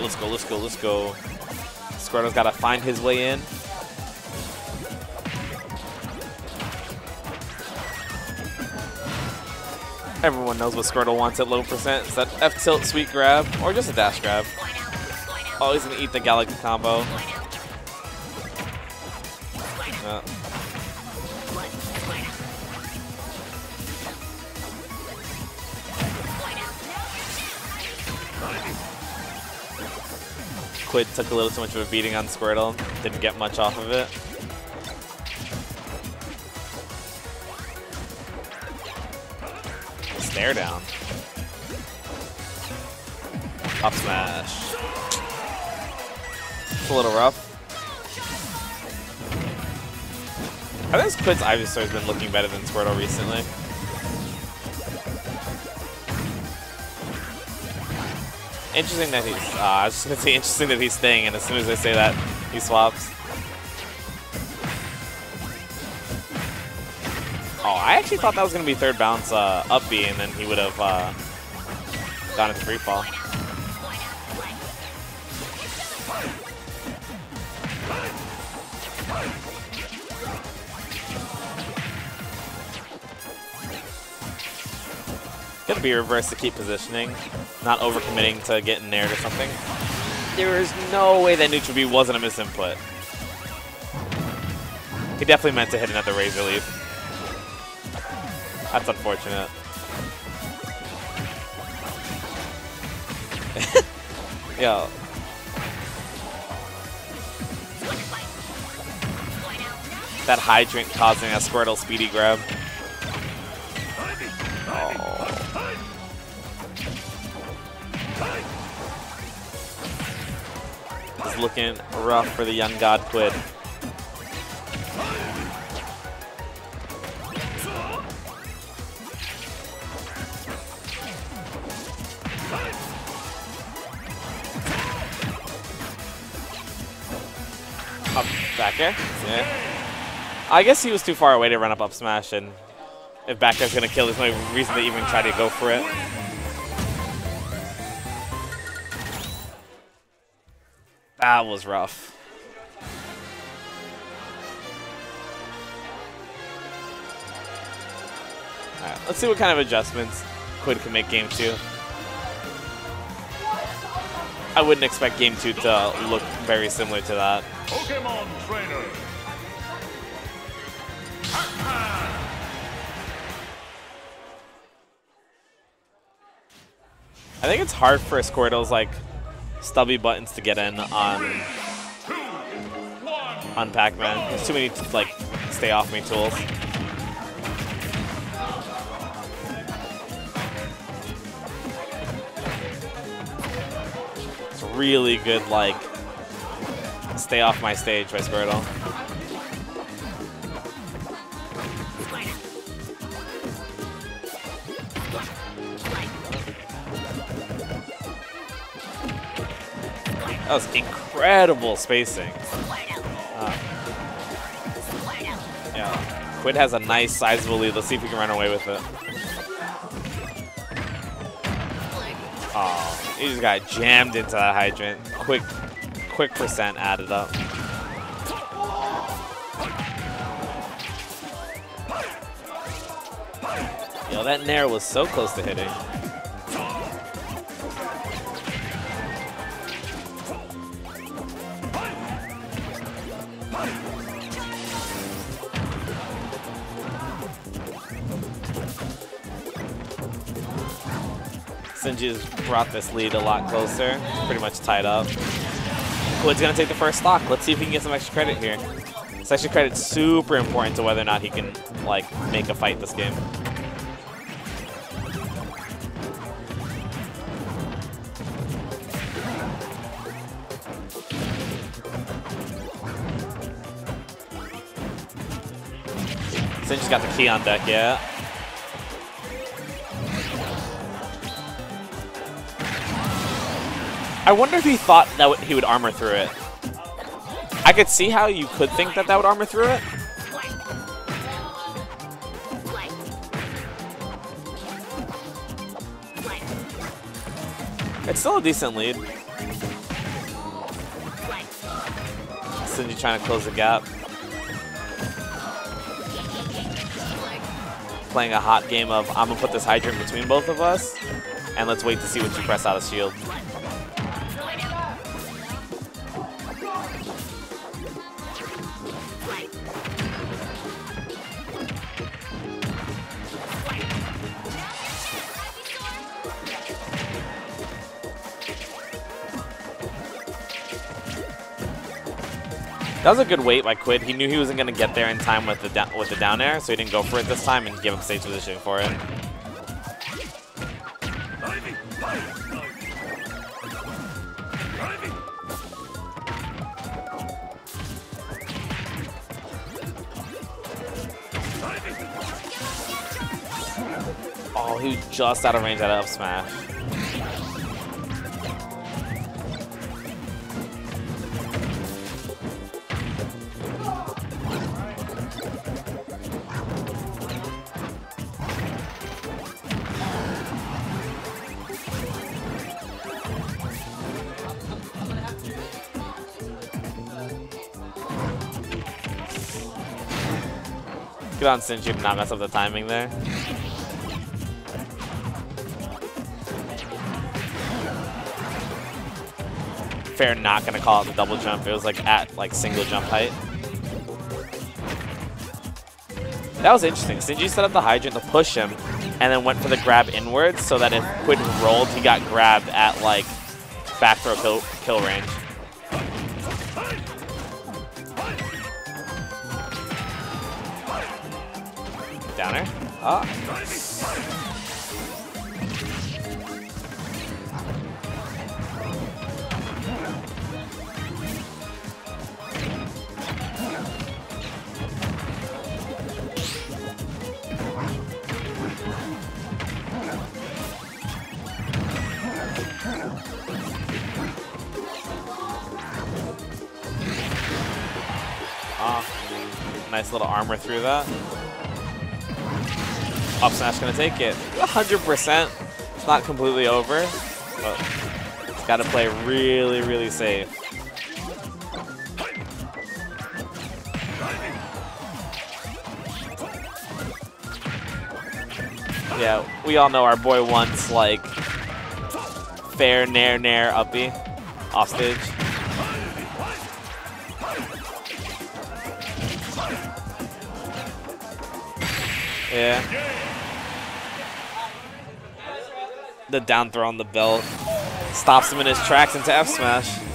right, let's go, let's go, let's go. Squirtle's got to find his way in. Everyone knows what Squirtle wants at low percent. It's that F-tilt sweet grab, or just a dash grab. Oh, he's going to eat the Galaga combo. Quidd took a little too much of a beating on Squirtle. Didn't get much off of it. Snare down. Up smash. It's a little rough. I think Quidd's Ivysaur has been looking better than Squirtle recently. Interesting that he's. I was just gonna say interesting that he's staying, and as soon as I say that, he swaps. Oh, I actually thought that was gonna be third bounce up B, and then he would have gone into free fall. Gonna be reversed to keep positioning, not overcommitting to getting there or something. There is no way that neutral B wasn't a misinput. He definitely meant to hit another Razor Leaf. That's unfortunate. Yo. That Hydrant causing a Squirtle speedy grab. Oh. Looking rough for the young god Quidd. Up back air? Yeah. I guess he was too far away to run up smash, and if back air's gonna kill, there's no reason to even try to go for it. That was rough. Alright, let's see what kind of adjustments Quidd can make game 2. I wouldn't expect game 2 to look very similar to that. Pokémon Trainer. Pac-Man. I think it's hard for Squirtle's like stubby buttons to get in on Pac-Man. There's too many to, like, stay off me tools. It's really good, like, stay off my stage by Squirtle. That was incredible spacing. Yeah. Quidd has a nice sizable lead. Let's see if we can run away with it. Oh, he just got jammed into that hydrant. Quick percent added up. Yo, that nair was so close to hitting. Sinji has brought this lead a lot closer. Pretty much tied up. Quidd's gonna take the first stock. Let's see if he can get some extra credit here. This extra credit's super important to whether or not he can, like, make a fight this game. Sinji's got the key on deck, yeah. I wonder if he thought that he would armor through it. I could see how you could think that would armor through it. It's still a decent lead. Sinji trying to close the gap. Playing a hot game of, I'm gonna put this hydrant between both of us, and let's wait to see what you press out of shield. That was a good wait by Quidd. He knew he wasn't gonna get there in time with the down air, so he didn't go for it this time and give him stage position for it. Oh, he was just out of range at up smash. Good on Sinji to not mess up the timing there. Fair not gonna call it the double jump. It was like at like single jump height. That was interesting. Sinji set up the hydrant to push him and then went for the grab inwards so that if Quidd rolled, he got grabbed at like back throw kill range. Downer. Ah. Nice little armor through that. Up smash gonna take it. 100%. It's not completely over, but it's gotta play really, really safe. Yeah, we all know our boy wants like fair nair uppy off stage. Yeah. The down throw on the belt stops him in his tracks into F smash.